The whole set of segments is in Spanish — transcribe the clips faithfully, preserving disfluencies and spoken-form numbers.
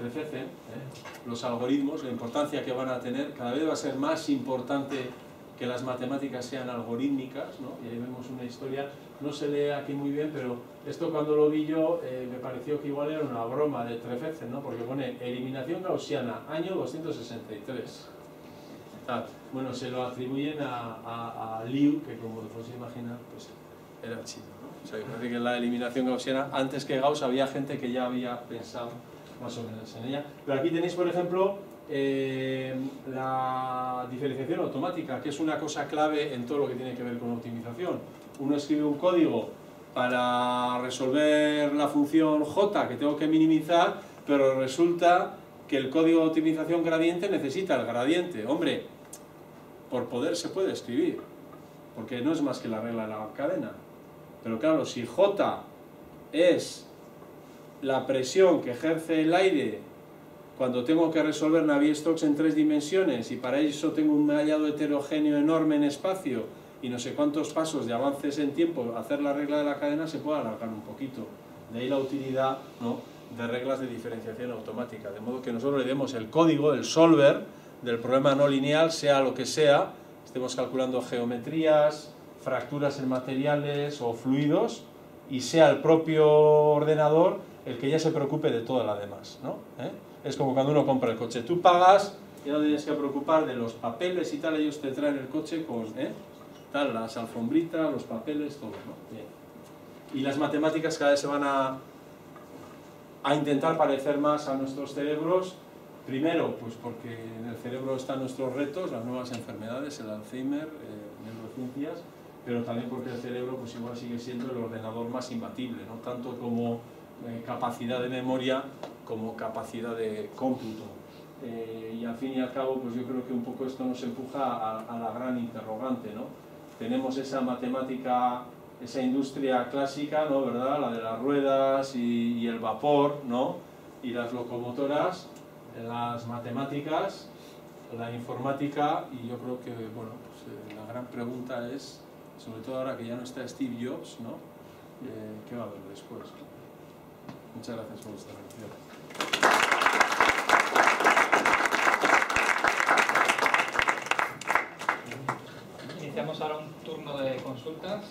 Trefessen, ¿eh? Los algoritmos, la importancia que van a tener, cada vez va a ser más importante que las matemáticas sean algorítmicas, ¿no? Y ahí vemos una historia, no se lee aquí muy bien, pero esto cuando lo vi yo eh, me pareció que igual era una broma de Trefessen, ¿no? Porque pone eliminación gaussiana, año doscientos sesenta y tres. Ah, bueno, se lo atribuyen a, a, a Liu, que como podéis imaginar, pues era chino, ¿no? O sea, parece que la eliminación gaussiana, antes que Gauss había gente que ya había pensado más o menos en ella. Pero aquí tenéis, por ejemplo, Eh, la diferenciación automática, que es una cosa clave en todo lo que tiene que ver con optimización. Uno escribe un código para resolver la función J que tengo que minimizar, pero resulta que el código de optimización gradiente necesita el gradiente. Hombre, por poder se puede escribir, porque no es más que la regla de la cadena. Pero claro, si J es la presión que ejerce el aire cuando tengo que resolver Navier-Stokes en tres dimensiones y para eso tengo un mallado heterogéneo enorme en espacio y no sé cuántos pasos de avances en tiempo, hacer la regla de la cadena se puede alargar un poquito. De ahí la utilidad, ¿no?, de reglas de diferenciación automática. De modo que nosotros le demos el código, el solver del problema no lineal, sea lo que sea, estemos calculando geometrías, fracturas en materiales o fluidos, y sea el propio ordenador el que ya se preocupe de todo lo demás, ¿no? ¿Eh? Es como cuando uno compra el coche, tú pagas, ya no tienes que preocupar de los papeles y tal, ellos te traen el coche con ¿eh? tal, las alfombritas, los papeles, todo, ¿no? Bien. Y las matemáticas cada vez se van a, a intentar parecer más a nuestros cerebros, primero, pues porque en el cerebro están nuestros retos, las nuevas enfermedades, el Alzheimer, eh, neurociencias, pero también porque el cerebro pues igual sigue siendo el ordenador más imbatible, no tanto como eh, capacidad de memoria, como capacidad de cómputo. Eh, y al fin y al cabo, pues yo creo que un poco esto nos empuja a, a la gran interrogante, ¿no? Tenemos esa matemática, esa industria clásica, ¿no?, ¿verdad?, la de las ruedas y, y el vapor, ¿no?, y las locomotoras, las matemáticas, la informática, y yo creo que, bueno, pues, eh, la gran pregunta es, sobre todo ahora que ya no está Steve Jobs, ¿no?, eh, ¿qué va a haber después? Muchas gracias por vuestra atención. Iniciamos ahora un turno de consultas,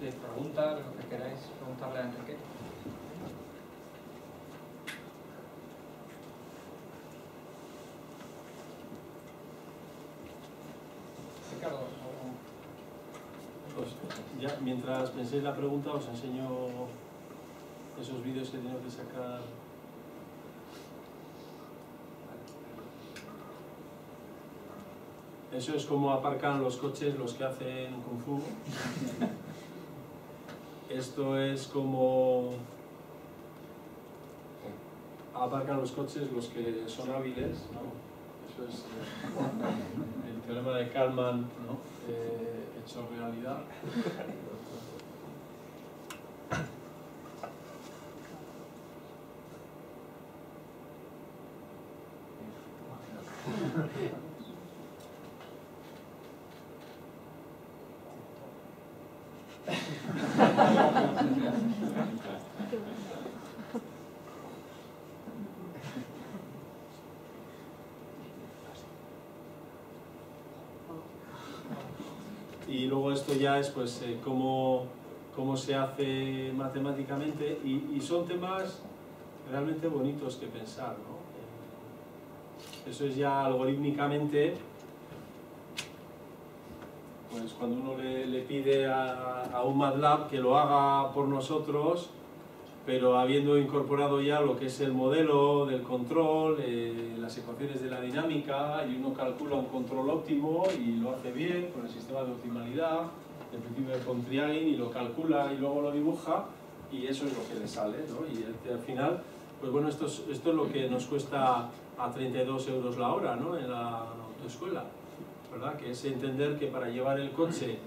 de preguntas, lo que queráis preguntarle a Enrique. Ricardo, pues ya, mientras penséis la pregunta os enseño esos vídeos que tengo que sacar. Eso es como aparcan los coches los que hacen Kung Fu. Esto es como aparcan los coches los que son hábiles, ¿no? Eso es eh, el teorema de Kalman, ¿no?, eh, hecho realidad. Y luego esto ya es pues eh, cómo, cómo se hace matemáticamente, y, y son temas realmente bonitos que pensar, ¿no? Eso es ya algorítmicamente, pues cuando uno le, le pide a, a un MATLAB que lo haga por nosotros, pero habiendo incorporado ya lo que es el modelo del control, eh, las ecuaciones de la dinámica, y uno calcula un control óptimo y lo hace bien con el sistema de optimalidad, el principio de Pontryagin, y lo calcula y luego lo dibuja, y eso es lo que le sale, ¿no? Y al final, pues bueno, esto es, esto es lo que nos cuesta a treinta y dos euros la hora, ¿no?, en la autoescuela, ¿verdad? Que es entender que para llevar el coche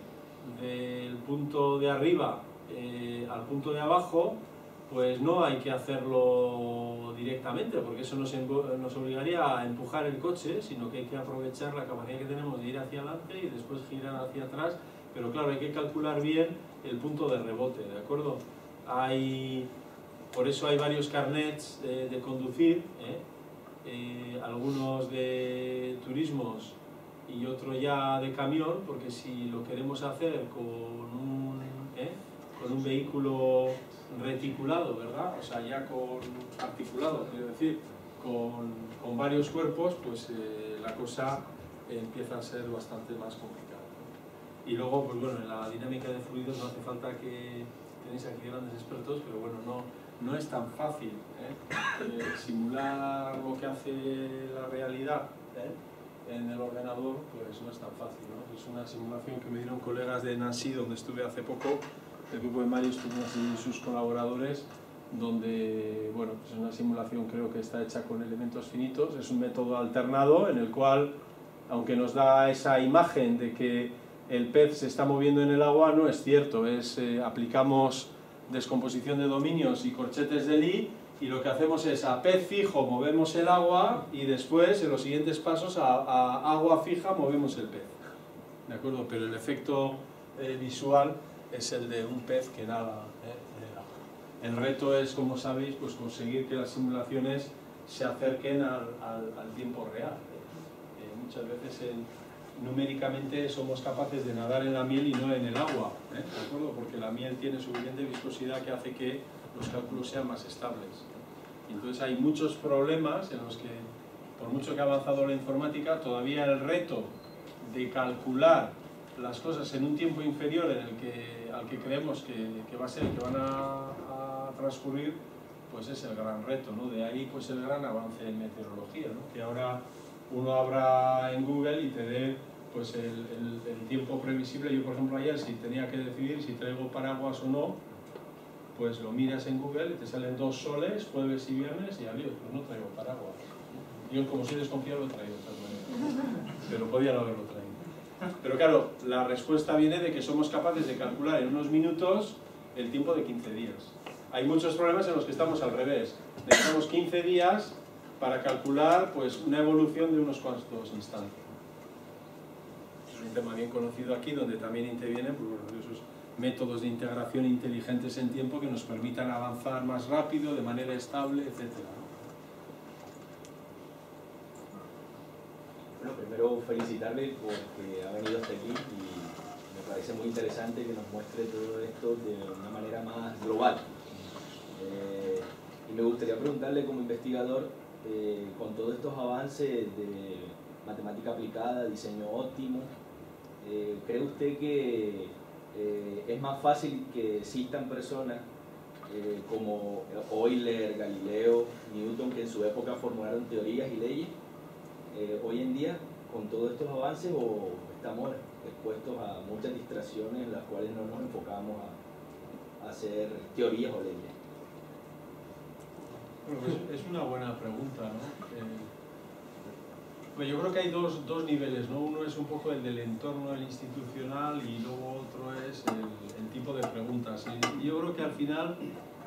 del punto de arriba eh, al punto de abajo, pues no hay que hacerlo directamente, porque eso nos, nos obligaría a empujar el coche, sino que hay que aprovechar la capacidad que tenemos de ir hacia adelante y después girar hacia atrás, pero claro, hay que calcular bien el punto de rebote, ¿de acuerdo? Hay, por eso hay varios carnets de, de conducir, ¿eh? eh, algunos de turismos y otro ya de camión, porque si lo queremos hacer con un, ¿eh? con un vehículo reticulado, ¿verdad? O sea, ya con articulado, quiero decir, con, con varios cuerpos, pues eh, la cosa empieza a ser bastante más complicada. Y luego, pues bueno, en la dinámica de fluidos no hace falta que tenéis aquí grandes expertos, pero bueno, no, no es tan fácil ¿eh? Eh, simular lo que hace la realidad, ¿eh? en el ordenador, pues no es tan fácil, ¿no? Es una simulación que me dieron colegas de Nancy, donde estuve hace poco. El grupo de Mario y sus colaboradores, donde, bueno, es pues una simulación, creo que está hecha con elementos finitos. Es un método alternado en el cual, aunque nos da esa imagen de que el pez se está moviendo en el agua, no es cierto. Es, eh, aplicamos descomposición de dominios y corchetes de Lie, y lo que hacemos es a pez fijo movemos el agua, y después en los siguientes pasos a, a agua fija movemos el pez, ¿de acuerdo? Pero el efecto eh, visual es el de un pez que nada, ¿eh? El reto es, como sabéis, pues conseguir que las simulaciones se acerquen al, al, al tiempo real. Eh, muchas veces en, numéricamente somos capaces de nadar en la miel y no en el agua, ¿eh? ¿De acuerdo? Porque la miel tiene suficiente viscosidad que hace que los cálculos sean más estables. Entonces hay muchos problemas en los que, por mucho que ha avanzado la informática, todavía el reto de calcular las cosas en un tiempo inferior en el que, al que creemos que, que va a ser, que van a, a transcurrir, pues es el gran reto, ¿no? De ahí pues el gran avance en meteorología, ¿no? Que ahora uno abra en Google y te dé pues el, el, el tiempo previsible. Yo, por ejemplo, ayer, si tenía que decidir si traigo paraguas o no, pues lo miras en Google y te salen dos soles, jueves y viernes, y adiós, pues no traigo paraguas. Yo, como soy desconfiado, lo he traído, pero podía no haberlo traído. Pero claro, la respuesta viene de que somos capaces de calcular en unos minutos el tiempo de quince días. Hay muchos problemas en los que estamos al revés. Necesitamos quince días para calcular pues, una evolución de unos cuantos instantes. Es un tema bien conocido aquí, donde también intervienen pues, esos métodos de integración inteligentes en tiempo que nos permitan avanzar más rápido, de manera estable, etcétera. Bueno, primero felicitarle porque ha venido hasta aquí y me parece muy interesante que nos muestre todo esto de una manera más global. Eh, y me gustaría preguntarle como investigador, eh, con todos estos avances de matemática aplicada, diseño óptimo, eh, ¿cree usted que eh, es más fácil que existan personas eh, como Euler, Galileo, Newton, que en su época formularon teorías y leyes? Eh, hoy en día, con todos estos avances, o estamos expuestos a muchas distracciones en las cuales no nos enfocamos a, a hacer teorías o leyes? Bueno, pues es una buena pregunta, ¿no? Eh, bueno, yo creo que hay dos, dos niveles, ¿no? Uno es un poco el del entorno, el institucional, y luego otro es el, el tipo de preguntas. Y yo creo que al final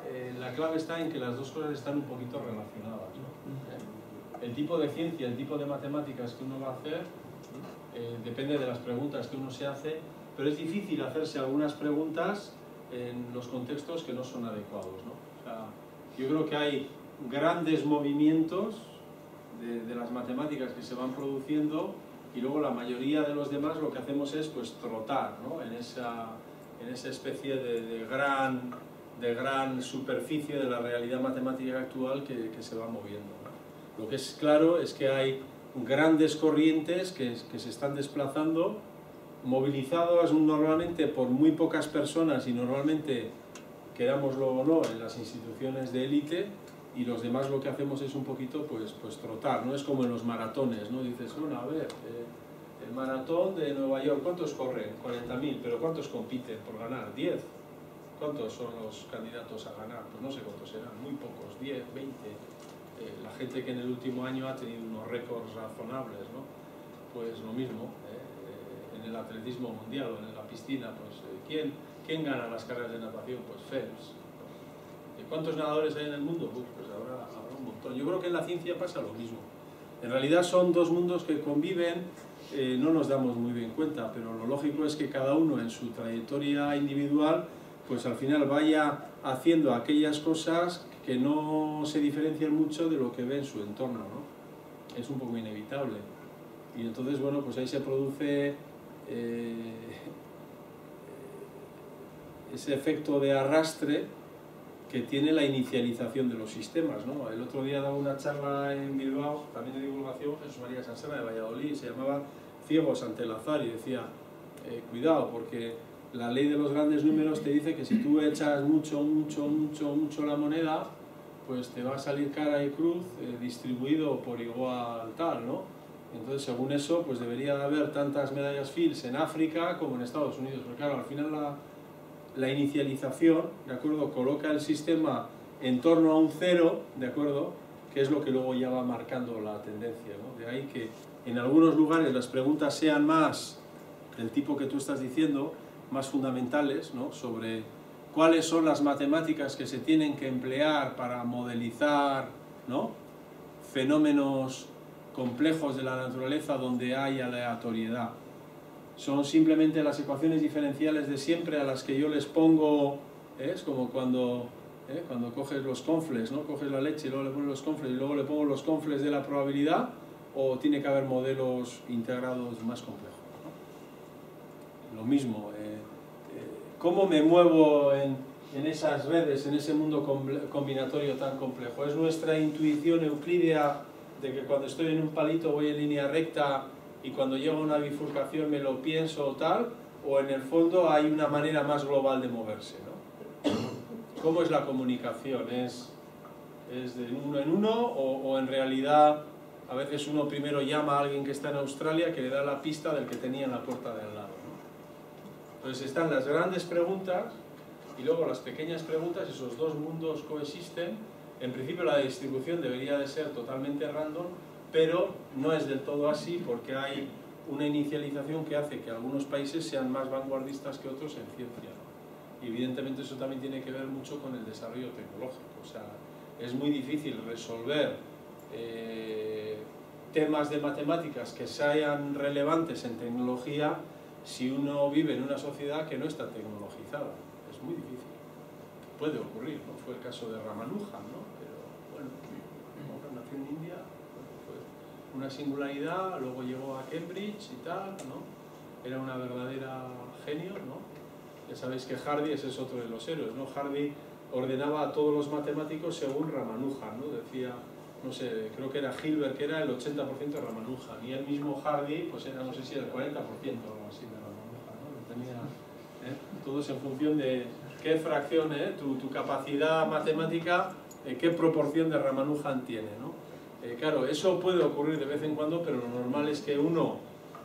eh, la clave está en que las dos cosas están un poquito relacionadas, ¿no? El tipo de ciencia, el tipo de matemáticas que uno va a hacer, eh, depende de las preguntas que uno se hace, pero es difícil hacerse algunas preguntas en los contextos que no son adecuados, ¿no? O sea, yo creo que hay grandes movimientos de, de las matemáticas que se van produciendo, y luego la mayoría de los demás lo que hacemos es pues trotar, ¿no? en, esa, en esa especie de, de, gran, de gran superficie de la realidad matemática actual que, que se va moviendo. Lo que es claro es que hay grandes corrientes que, que se están desplazando, movilizadas normalmente por muy pocas personas y normalmente, querámoslo o no, en las instituciones de élite, y los demás lo que hacemos es un poquito pues, pues trotar, ¿no? Es como en los maratones, ¿no? Dices, bueno, a ver, eh, el maratón de Nueva York, ¿cuántos corren? cuarenta mil, pero ¿cuántos compiten por ganar? diez. ¿Cuántos son los candidatos a ganar? Pues no sé cuántos serán, muy pocos, diez, veinte... La gente que en el último año ha tenido unos récords razonables, ¿no? Pues lo mismo, ¿eh? En el atletismo mundial o en la piscina, pues ¿quién, quién gana las carreras de natación? Pues Phelps. ¿Cuántos nadadores hay en el mundo? Pues, pues habrá, habrá un montón. Yo creo que en la ciencia pasa lo mismo. En realidad son dos mundos que conviven, eh, no nos damos muy bien cuenta, pero lo lógico es que cada uno en su trayectoria individual, pues al final vaya haciendo aquellas cosas que no se diferencian mucho de lo que ve en su entorno, ¿no? es un poco inevitable. Y entonces, bueno, pues ahí se produce eh, ese efecto de arrastre que tiene la inicialización de los sistemas, ¿no? El otro día daba una charla en Bilbao, también de divulgación, Jesús María Sansana de Valladolid, se llamaba Ciegos ante el azar, y decía, eh, cuidado, porque la ley de los grandes números te dice que si tú echas mucho, mucho, mucho, mucho la moneda, pues te va a salir cara y cruz, eh, distribuido por igual tal, ¿no? Entonces, según eso, pues debería haber tantas medallas Fields en África como en Estados Unidos. Porque claro, al final la, la inicialización, ¿de acuerdo?, coloca el sistema en torno a un cero, ¿de acuerdo?, que es lo que luego ya va marcando la tendencia, ¿no? De ahí que en algunos lugares las preguntas sean más del tipo que tú estás diciendo, más fundamentales, ¿no?, sobre cuáles son las matemáticas que se tienen que emplear para modelizar, ¿no?, fenómenos complejos de la naturaleza donde hay aleatoriedad. Son simplemente las ecuaciones diferenciales de siempre a las que yo les pongo, ¿eh? Es como cuando, ¿eh?, cuando coges los confles, ¿no?, coges la leche y luego le pones los confles y luego le pongo los confles de la probabilidad, o tiene que haber modelos integrados más complejos, ¿no? Lo mismo, eh, eh, ¿cómo me muevo en, en esas redes, en ese mundo combinatorio tan complejo? ¿Es nuestra intuición euclidea de que cuando estoy en un palito voy en línea recta y cuando llego a una bifurcación me lo pienso o tal, o en el fondo hay una manera más global de moverse, ¿no? ¿Cómo es la comunicación? ¿Es, es de uno en uno o, o en realidad a veces uno primero llama a alguien que está en Australia que le da la pista del que tenía en la puerta de al lado, ¿no? Entonces están las grandes preguntas y luego las pequeñas preguntas, esos dos mundos coexisten. En principio la distribución debería de ser totalmente random, pero no es del todo así porque hay una inicialización que hace que algunos países sean más vanguardistas que otros en ciencia, ¿no? Y evidentemente eso también tiene que ver mucho con el desarrollo tecnológico. O sea, es muy difícil resolver eh, temas de matemáticas que sean relevantes en tecnología si uno vive en una sociedad que no está tecnologizada. Es muy difícil. Puede ocurrir, ¿no? Fue el caso de Ramanujan, ¿no? Pero bueno, como nació en India, una singularidad, luego llegó a Cambridge y tal, ¿no? Era una verdadera genio, ¿no? Ya sabéis que Hardy, ese es otro de los héroes, ¿no? Hardy ordenaba a todos los matemáticos según Ramanujan, ¿no? Decía, no sé, creo que era Hilbert, que era el ochenta por ciento de Ramanujan, y el mismo Hardy, pues era, no sé si era el cuarenta por ciento o algo así de Ramanujan, ¿no? Tenía, ¿eh?, todos en función de qué fracción, ¿eh?, tu, tu capacidad matemática, eh, qué proporción de Ramanujan tiene, ¿no? Eh, claro, eso puede ocurrir de vez en cuando, pero lo normal es que uno,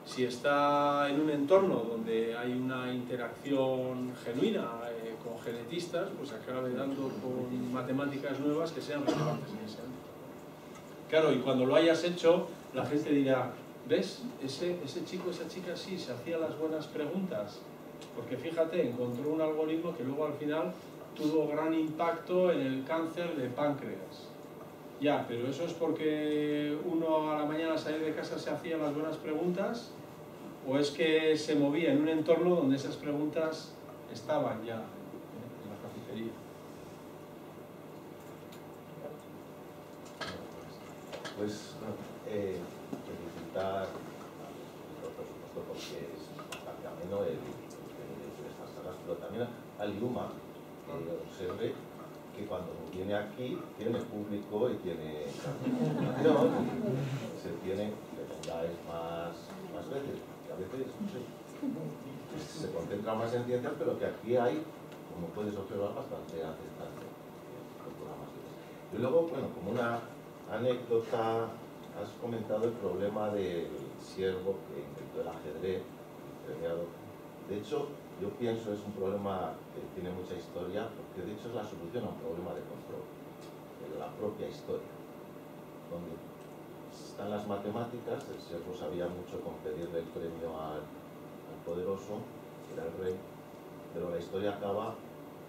si está en un entorno donde hay una interacción genuina eh, con genetistas, pues acabe dando con matemáticas nuevas que sean relevantes en ese ámbito. Claro, y cuando lo hayas hecho, la gente dirá, ¿ves? Ese, ese chico, esa chica sí, se hacía las buenas preguntas, porque fíjate, encontró un algoritmo que luego al final tuvo gran impacto en el cáncer de páncreas. Ya, pero eso es porque uno a la mañana al salir de casa se hacía las buenas preguntas, o es que se movía en un entorno donde esas preguntas estaban ya, ¿eh?, en la cafetería. Pues eh, felicitar por supuesto porque es bastante ameno el, el, el estas salas, pero también al IUMA, que observe que cuando viene aquí tiene público y tiene información, se tiene que tengáis más, más veces, que a veces no sé, se concentra más en ciencias, pero que aquí hay, como puedes observar, bastante aceptación. Y luego, bueno, como una anécdota, has comentado el problema del siervo que inventó el ajedrez, el premiado. De hecho, yo pienso es un problema que tiene mucha historia, porque de hecho es la solución a un problema de control, de la propia historia, donde están las matemáticas, el siervo sabía mucho con pedirle el premio al, al poderoso, que era el rey, pero la historia acaba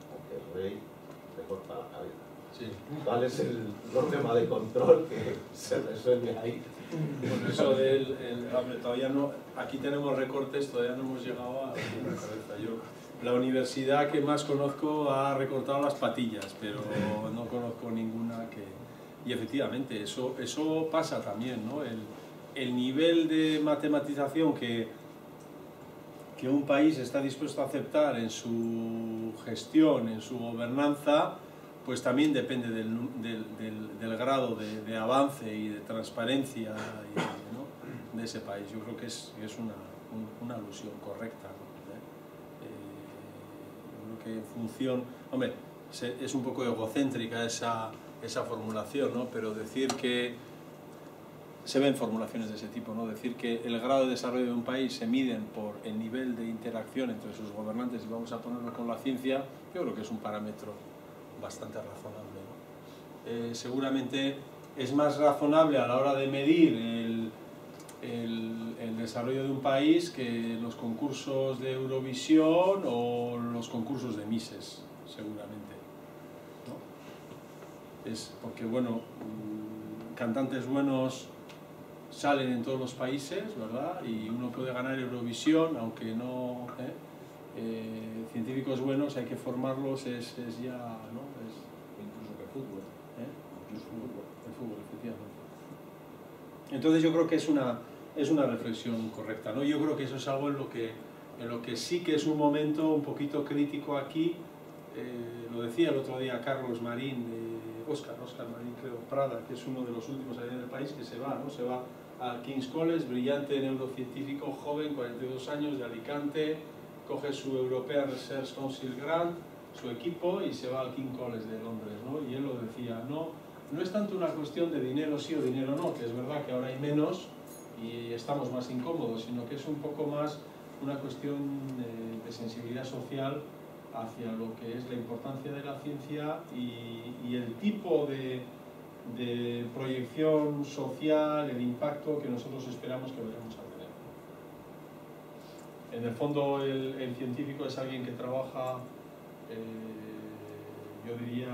con que el rey le corta la cabeza. Sí. ¿Cuál es el problema de control que se resuelve ahí? Bueno, eso del... El, todavía no, aquí tenemos recortes, todavía no hemos llegado a la cabeza. Yo, la universidad que más conozco ha recortado las patillas, pero no conozco ninguna que... Y efectivamente, eso, eso pasa también, ¿no? El, el nivel de matematización que, que un país está dispuesto a aceptar en su gestión, en su gobernanza, pues también depende del, del, del, del grado de, de avance y de transparencia y, ¿no? de ese país. Yo creo que es, es una, un, una alusión correcta, ¿no? Eh, yo creo que en función... Hombre, se, es un poco egocéntrica esa, esa formulación, ¿no? Pero decir que... Se ven formulaciones de ese tipo, ¿no? Decir que el grado de desarrollo de un país se miden por el nivel de interacción entre sus gobernantes, y vamos a ponerlo con la ciencia, yo creo que es un parámetro bastante razonable, ¿no? Eh, seguramente es más razonable a la hora de medir el, el, el desarrollo de un país que los concursos de Eurovisión o los concursos de Mises, seguramente, ¿no? Es porque, bueno, cantantes buenos salen en todos los países, ¿verdad? Y uno puede ganar Eurovisión, aunque no... ¿eh? Eh, científicos buenos hay que formarlos, es, es ya... ¿no? Es... Incluso que el fútbol. ¿Eh? Incluso el fútbol. El fútbol, efectivamente. Entonces yo creo que es una, es una reflexión correcta, ¿no? Yo creo que eso es algo en lo que, en lo que sí que es un momento un poquito crítico aquí. Eh, lo decía el otro día Carlos Marín, eh, Oscar, Oscar Marín, creo, Prada, que es uno de los últimos allá del país, que se va, ¿no? Se va al King's College, brillante neurocientífico, joven, cuarenta y dos años, de Alicante, coge su European Research Council Grant, su equipo, y se va al King's College de Londres, ¿no? Y él lo decía, no, no es tanto una cuestión de dinero sí o dinero no, que es verdad que ahora hay menos y estamos más incómodos, sino que es un poco más una cuestión de, de sensibilidad social hacia lo que es la importancia de la ciencia y, y el tipo de, de proyección social, el impacto que nosotros esperamos que veremos a tener. En el fondo, el, el científico es alguien que trabaja, eh, yo diría,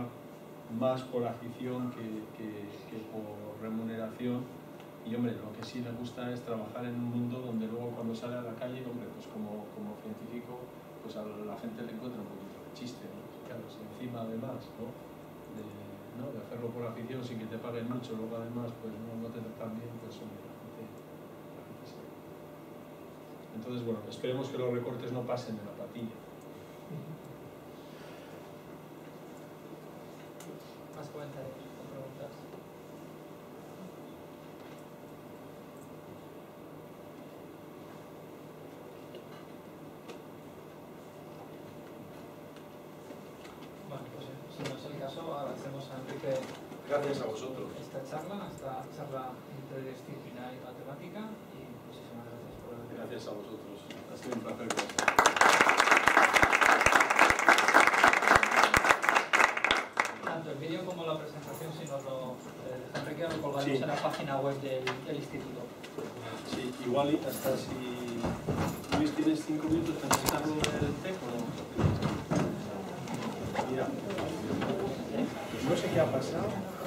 más por afición que, que, que por remuneración. Y hombre, lo que sí le gusta es trabajar en un mundo donde luego cuando sale a la calle, hombre, pues como, como científico, pues a la gente le encuentra un poquito de chiste, ¿no? Claro, si encima además, ¿no? De, ¿no? de hacerlo por afición sin que te paguen mucho, luego además pues no, no te tratan bien, pues hombre, la gente, la gente se... Entonces, bueno, esperemos que los recortes no pasen de la patilla. ¿Más comentarios o preguntas? Agradecemos a Enrique. Gracias a vosotros. Esta charla, esta charla interdisciplinar y matemática, y muchísimas gracias por haber venido. Gracias a vosotros. Ha sido un placer. Tanto el vídeo como la presentación, si nos lo eh, Enrique, lo colgaremos sí. en la página web del, del instituto. Sí, igual hasta si Luis tienes cinco minutos para presentarlo en el tecno. Mira. No sé qué ha pasado.